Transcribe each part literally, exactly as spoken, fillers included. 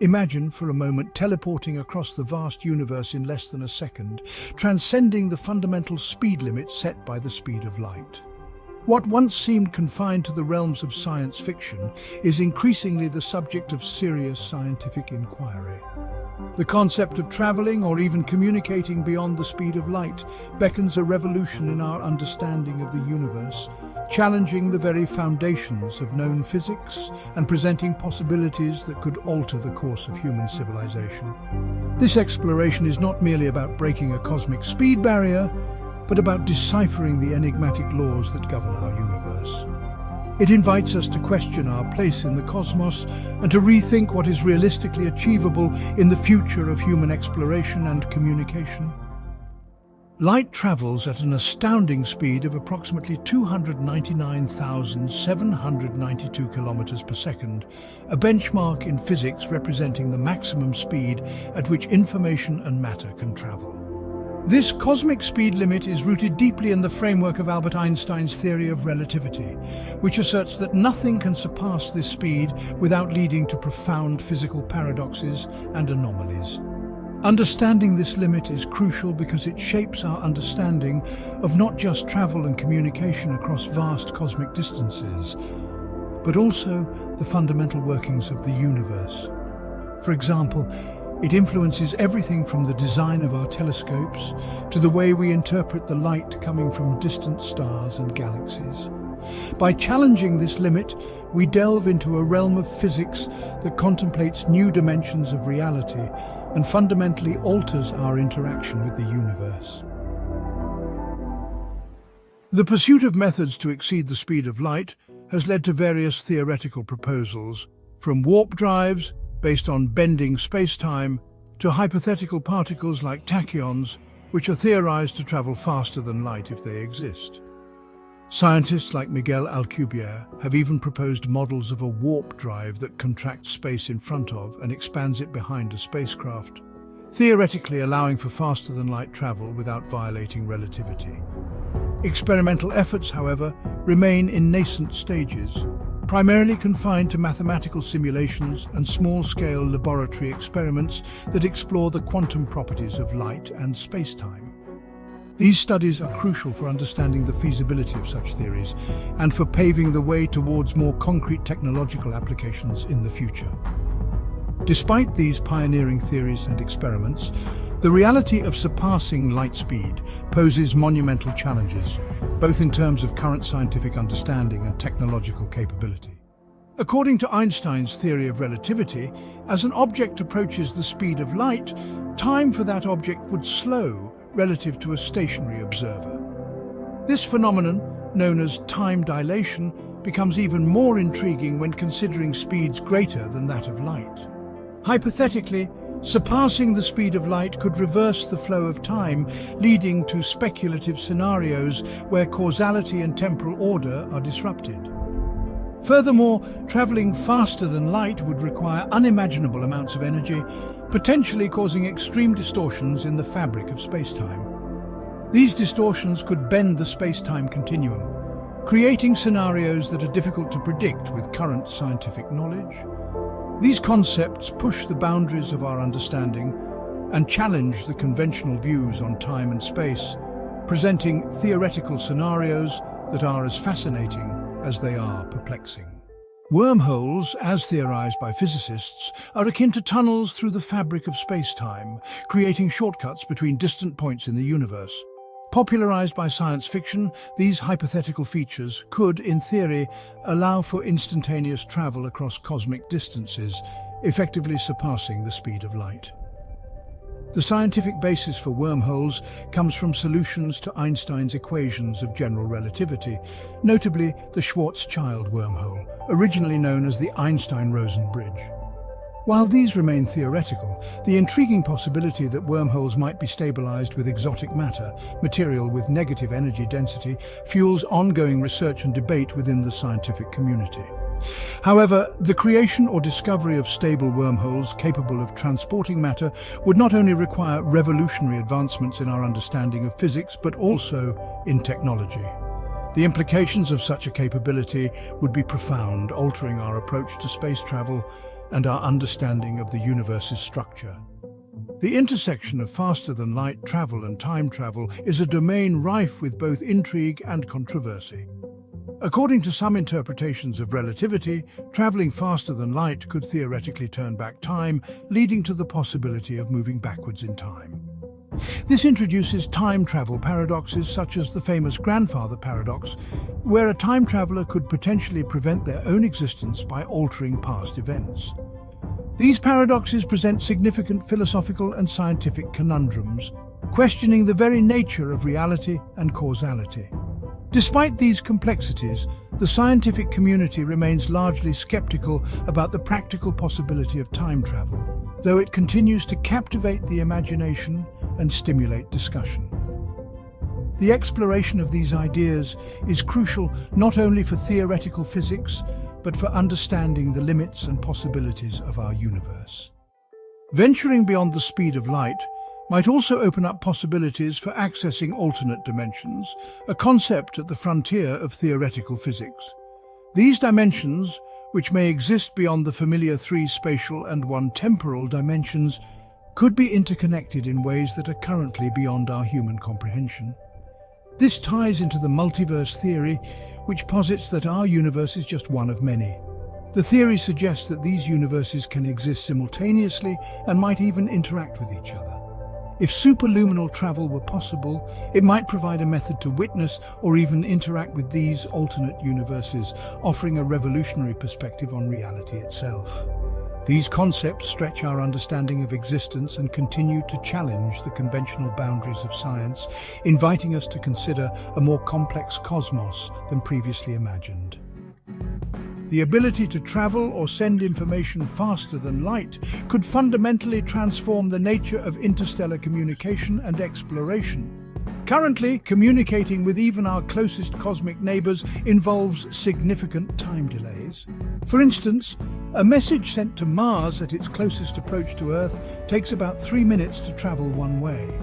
Imagine for a moment teleporting across the vast universe in less than a second, transcending the fundamental speed limit set by the speed of light. What once seemed confined to the realms of science fiction is increasingly the subject of serious scientific inquiry. The concept of traveling or even communicating beyond the speed of light beckons a revolution in our understanding of the universe, challenging the very foundations of known physics and presenting possibilities that could alter the course of human civilization. This exploration is not merely about breaking a cosmic speed barrier, but about deciphering the enigmatic laws that govern our universe. It invites us to question our place in the cosmos and to rethink what is realistically achievable in the future of human exploration and communication. Light travels at an astounding speed of approximately two hundred ninety-nine thousand seven hundred ninety-two kilometers per second, a benchmark in physics representing the maximum speed at which information and matter can travel. This cosmic speed limit is rooted deeply in the framework of Albert Einstein's theory of relativity, which asserts that nothing can surpass this speed without leading to profound physical paradoxes and anomalies. Understanding this limit is crucial because it shapes our understanding of not just travel and communication across vast cosmic distances, but also the fundamental workings of the universe. For example, it influences everything from the design of our telescopes to the way we interpret the light coming from distant stars and galaxies. By challenging this limit, we delve into a realm of physics that contemplates new dimensions of reality and fundamentally alters our interaction with the universe. The pursuit of methods to exceed the speed of light has led to various theoretical proposals, from warp drives based on bending space-time, to hypothetical particles like tachyons, which are theorized to travel faster than light if they exist. Scientists like Miguel Alcubierre have even proposed models of a warp drive that contracts space in front of and expands it behind a spacecraft, theoretically allowing for faster-than-light travel without violating relativity. Experimental efforts, however, remain in nascent stages, primarily confined to mathematical simulations and small-scale laboratory experiments that explore the quantum properties of light and space-time. These studies are crucial for understanding the feasibility of such theories and for paving the way towards more concrete technological applications in the future. Despite these pioneering theories and experiments, the reality of surpassing light speed poses monumental challenges, both in terms of current scientific understanding and technological capability. According to Einstein's theory of relativity, as an object approaches the speed of light, time for that object would slow relative to a stationary observer. This phenomenon, known as time dilation, becomes even more intriguing when considering speeds greater than that of light. Hypothetically, surpassing the speed of light could reverse the flow of time, leading to speculative scenarios where causality and temporal order are disrupted. Furthermore, traveling faster than light would require unimaginable amounts of energy, potentially causing extreme distortions in the fabric of space-time. These distortions could bend the space-time continuum, creating scenarios that are difficult to predict with current scientific knowledge. These concepts push the boundaries of our understanding and challenge the conventional views on time and space, presenting theoretical scenarios that are as fascinating as they are perplexing. Wormholes, as theorized by physicists, are akin to tunnels through the fabric of space-time, creating shortcuts between distant points in the universe. Popularized by science fiction, these hypothetical features could, in theory, allow for instantaneous travel across cosmic distances, effectively surpassing the speed of light. The scientific basis for wormholes comes from solutions to Einstein's equations of general relativity, notably the Schwarzschild wormhole, originally known as the Einstein-Rosen bridge. While these remain theoretical, the intriguing possibility that wormholes might be stabilized with exotic matter, material with negative energy density, fuels ongoing research and debate within the scientific community. However, the creation or discovery of stable wormholes capable of transporting matter would not only require revolutionary advancements in our understanding of physics, but also in technology. The implications of such a capability would be profound, altering our approach to space travel and our understanding of the universe's structure. The intersection of faster-than-light travel and time travel is a domain rife with both intrigue and controversy. According to some interpretations of relativity, traveling faster than light could theoretically turn back time, leading to the possibility of moving backwards in time. This introduces time travel paradoxes such as the famous grandfather paradox, where a time traveler could potentially prevent their own existence by altering past events. These paradoxes present significant philosophical and scientific conundrums, questioning the very nature of reality and causality. Despite these complexities, the scientific community remains largely skeptical about the practical possibility of time travel, though it continues to captivate the imagination and stimulate discussion. The exploration of these ideas is crucial not only for theoretical physics, but for understanding the limits and possibilities of our universe. Venturing beyond the speed of light might also open up possibilities for accessing alternate dimensions, a concept at the frontier of theoretical physics. These dimensions, which may exist beyond the familiar three spatial and one temporal dimensions, could be interconnected in ways that are currently beyond our human comprehension. This ties into the multiverse theory, which posits that our universe is just one of many. The theory suggests that these universes can exist simultaneously and might even interact with each other. If superluminal travel were possible, it might provide a method to witness or even interact with these alternate universes, offering a revolutionary perspective on reality itself. These concepts stretch our understanding of existence and continue to challenge the conventional boundaries of science, inviting us to consider a more complex cosmos than previously imagined. The ability to travel or send information faster than light could fundamentally transform the nature of interstellar communication and exploration. Currently, communicating with even our closest cosmic neighbors involves significant time delays. For instance, a message sent to Mars at its closest approach to Earth takes about three minutes to travel one way.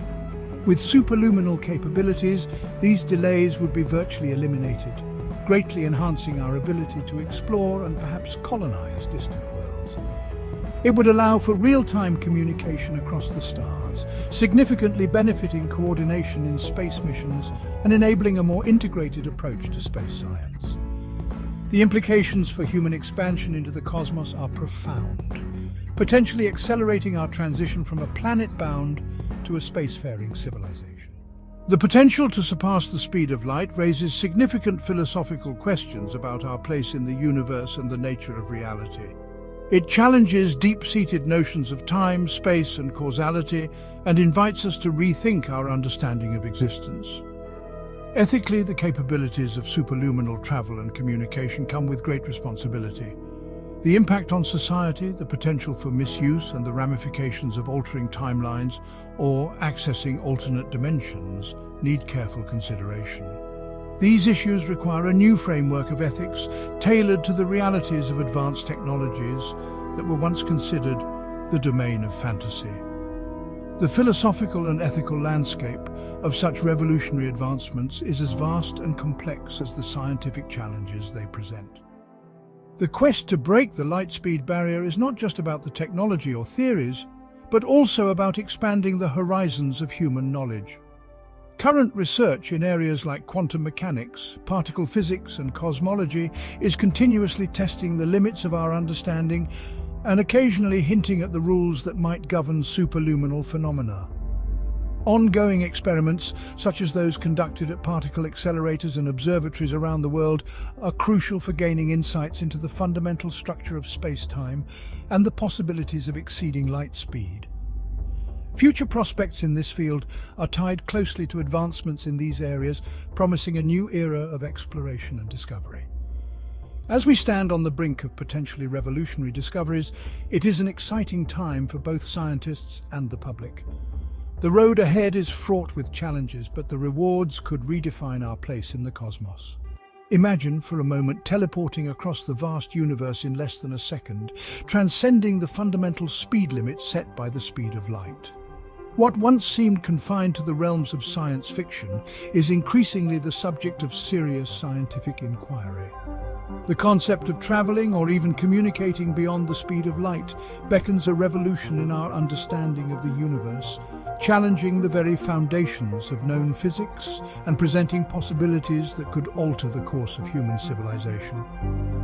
With superluminal capabilities, these delays would be virtually eliminated, greatly enhancing our ability to explore and perhaps colonize distant worlds. It would allow for real-time communication across the stars, significantly benefiting coordination in space missions and enabling a more integrated approach to space science. The implications for human expansion into the cosmos are profound, potentially accelerating our transition from a planet-bound to a spacefaring civilization. The potential to surpass the speed of light raises significant philosophical questions about our place in the universe and the nature of reality. It challenges deep-seated notions of time, space, and causality, and invites us to rethink our understanding of existence. Ethically, the capabilities of superluminal travel and communication come with great responsibility. The impact on society, the potential for misuse, and the ramifications of altering timelines or accessing alternate dimensions need careful consideration. These issues require a new framework of ethics tailored to the realities of advanced technologies that were once considered the domain of fantasy. The philosophical and ethical landscape of such revolutionary advancements is as vast and complex as the scientific challenges they present. The quest to break the light speed barrier is not just about the technology or theories, but also about expanding the horizons of human knowledge. Current research in areas like quantum mechanics, particle physics, and cosmology is continuously testing the limits of our understanding and occasionally hinting at the rules that might govern superluminal phenomena. Ongoing experiments, such as those conducted at particle accelerators and observatories around the world, are crucial for gaining insights into the fundamental structure of space-time and the possibilities of exceeding light speed. Future prospects in this field are tied closely to advancements in these areas, promising a new era of exploration and discovery. As we stand on the brink of potentially revolutionary discoveries, it is an exciting time for both scientists and the public. The road ahead is fraught with challenges, but the rewards could redefine our place in the cosmos. Imagine for a moment teleporting across the vast universe in less than a second, transcending the fundamental speed limit set by the speed of light. What once seemed confined to the realms of science fiction is increasingly the subject of serious scientific inquiry. The concept of traveling or even communicating beyond the speed of light beckons a revolution in our understanding of the universe, challenging the very foundations of known physics and presenting possibilities that could alter the course of human civilization.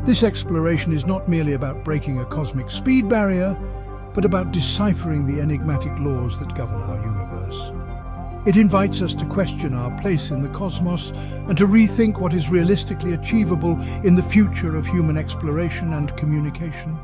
This exploration is not merely about breaking a cosmic speed barrier, but about deciphering the enigmatic laws that govern our universe. It invites us to question our place in the cosmos and to rethink what is realistically achievable in the future of human exploration and communication.